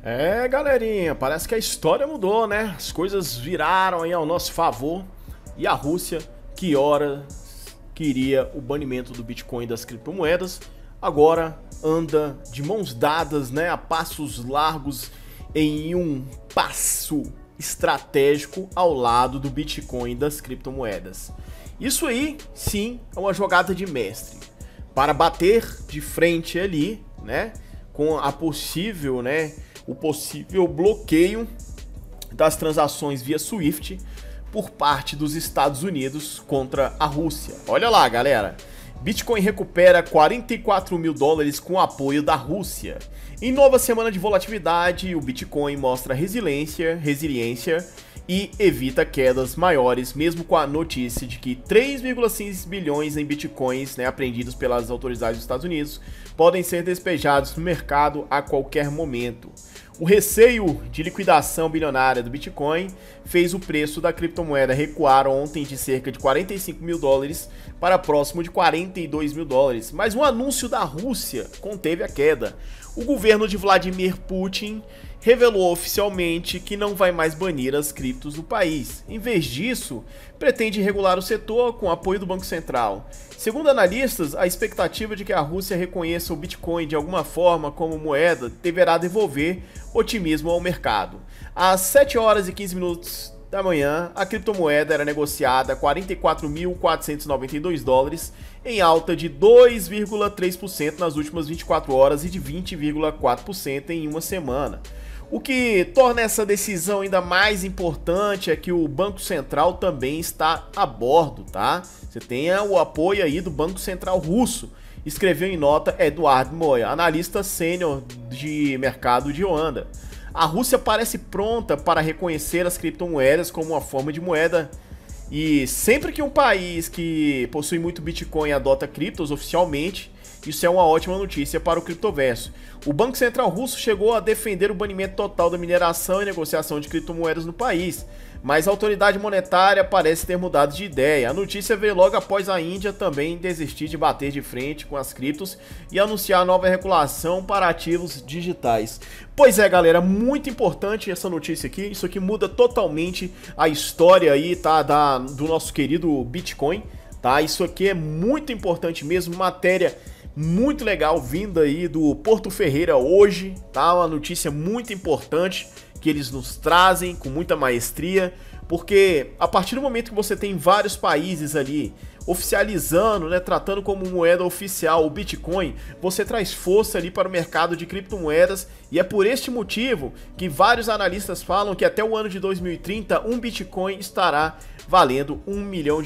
É, galerinha, parece que a história mudou, né? As coisas viraram aí ao nosso favor. E a Rússia, que ora queria o banimento do Bitcoin e das criptomoedas, agora anda de mãos dadas, né, a passos largos em um passo estratégico ao lado do Bitcoin e das criptomoedas. Isso aí, sim, é uma jogada de mestre para bater de frente ali, né, com a possível, né, o possível bloqueio das transações via Swift por parte dos Estados Unidos contra a Rússia. Olha lá, galera. Bitcoin recupera 44 mil dólares com o apoio da Rússia. Em nova semana de volatilidade, o Bitcoin mostra resiliência e evita quedas maiores, mesmo com a notícia de que 3,6 bilhões em Bitcoins, né, apreendidos pelas autoridades dos Estados Unidos, podem ser despejados no mercado a qualquer momento. O receio de liquidação bilionária do Bitcoin fez o preço da criptomoeda recuar ontem de cerca de 45 mil dólares para próximo de 42 mil dólares, mas um anúncio da Rússia conteve a queda. O governo de Vladimir Putin revelou oficialmente que não vai mais banir as criptos do país. Em vez disso, pretende regular o setor com apoio do Banco Central. Segundo analistas, a expectativa de que a Rússia reconheça o Bitcoin de alguma forma como moeda deverá devolver otimismo ao mercado. Às 7h15 da manhã, a criptomoeda era negociada a 44.492 dólares, em alta de 2,3% nas últimas 24 horas e de 20,4% em uma semana. O que torna essa decisão ainda mais importante é que o Banco Central também está a bordo, tá? Você tem o apoio aí do Banco Central russo, escreveu em nota Eduardo Moya, analista sênior de mercado de Oanda. A Rússia parece pronta para reconhecer as criptomoedas como uma forma de moeda, e sempre que um país que possui muito Bitcoin adota criptos oficialmente, isso é uma ótima notícia para o criptoverso. O Banco Central Russo chegou a defender o banimento total da mineração e negociação de criptomoedas no país, mas a autoridade monetária parece ter mudado de ideia. A notícia veio logo após a Índia também desistir de bater de frente com as criptos e anunciar nova regulação para ativos digitais. Pois é, galera, muito importante essa notícia aqui. Isso aqui muda totalmente a história aí, tá, do nosso querido Bitcoin, tá? Isso aqui é muito importante mesmo, matéria muito legal vinda aí do Porto Ferreira hoje, tá? Uma notícia muito importante que eles nos trazem com muita maestria, porque a partir do momento que você tem vários países ali oficializando, né, tratando como moeda oficial o Bitcoin, você traz força ali para o mercado de criptomoedas, e é por este motivo que vários analistas falam que até o ano de 2030 um Bitcoin estará valendo US$1 milhão.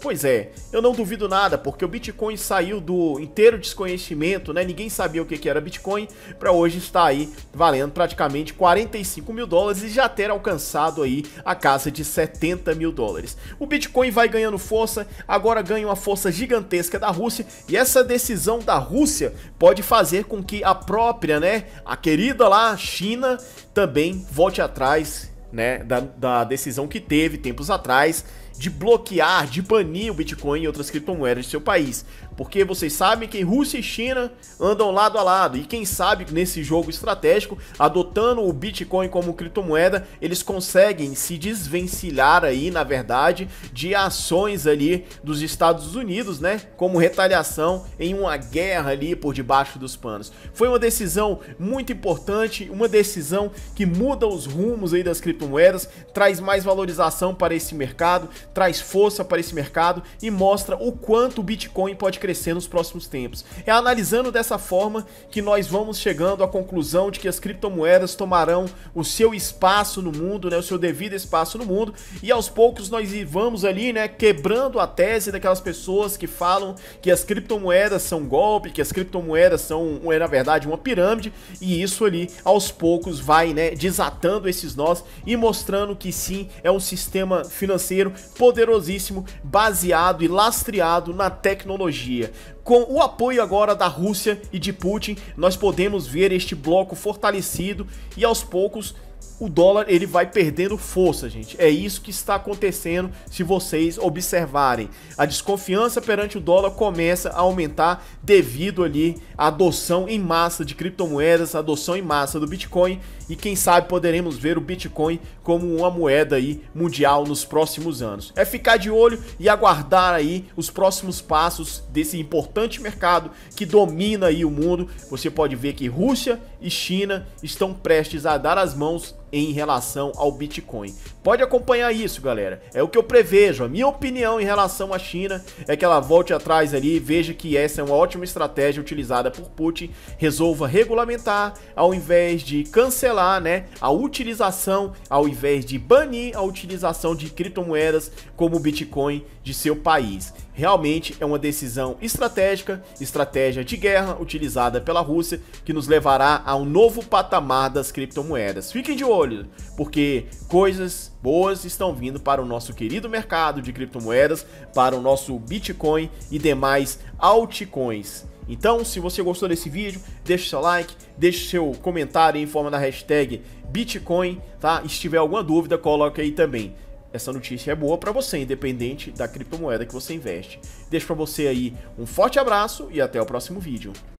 Pois é, eu não duvido nada, porque o Bitcoin saiu do inteiro desconhecimento, né, ninguém sabia o que era Bitcoin, para hoje estar aí valendo praticamente 45 mil dólares e já ter alcançado aí a casa de 70 mil dólares. O Bitcoin vai ganhando força, agora ganha uma força gigantesca da Rússia, e essa decisão da Rússia pode fazer com que a própria, né, a querida lá, China, também volte atrás, né, da decisão que teve tempos atrás de bloquear, de banir o Bitcoin e outras criptomoedas de seu país. Porque vocês sabem que Rússia e China andam lado a lado, e quem sabe nesse jogo estratégico, adotando o Bitcoin como criptomoeda, eles conseguem se desvencilhar aí, na verdade, de ações ali dos Estados Unidos, né, como retaliação em uma guerra ali por debaixo dos panos. Foi uma decisão muito importante, uma decisão que muda os rumos aí das criptomoedas, traz mais valorização para esse mercado, traz força para esse mercado e mostra o quanto o Bitcoin pode crescer nos próximos tempos. É analisando dessa forma que nós vamos chegando à conclusão de que as criptomoedas tomarão o seu espaço no mundo, né, o seu devido espaço no mundo, e aos poucos nós vamos ali, né, quebrando a tese daquelas pessoas que falam que as criptomoedas são golpe, que as criptomoedas são, na verdade, uma pirâmide, e isso ali aos poucos vai, né, desatando esses nós e mostrando que sim, é um sistema financeiro poderosíssimo, baseado e lastreado na tecnologia. Com o apoio agora da Rússia e de Putin, nós podemos ver este bloco fortalecido e aos poucos o dólar ele vai perdendo força, gente. É isso que está acontecendo se vocês observarem. A desconfiança perante o dólar começa a aumentar devido ali à adoção em massa de criptomoedas, a adoção em massa do Bitcoin, e quem sabe poderemos ver o Bitcoin como uma moeda aí mundial nos próximos anos. É ficar de olho e aguardar aí os próximos passos desse importante mercado que domina aí o mundo. Você pode ver que Rússia e China estão prestes a dar as mãos em relação ao Bitcoin. Pode acompanhar isso, galera. É o que eu prevejo. A minha opinião em relação à China é que ela volte atrás ali e veja que essa é uma ótima estratégia utilizada por Putin, resolva regulamentar ao invés de cancelar, né, a utilização, ao invés de banir a utilização de criptomoedas como o Bitcoin de seu país. Realmente é uma decisão estratégica, estratégia de guerra utilizada pela Rússia, que nos levará a um novo patamar das criptomoedas. Fiquem de olho, porque coisas boas estão vindo para o nosso querido mercado de criptomoedas, para o nosso Bitcoin e demais altcoins. Então, se você gostou desse vídeo, deixe seu like, deixe seu comentário em forma da hashtag Bitcoin, tá? E se tiver alguma dúvida, coloque aí também. Essa notícia é boa para você, independente da criptomoeda que você investe. Deixo para você aí um forte abraço e até o próximo vídeo.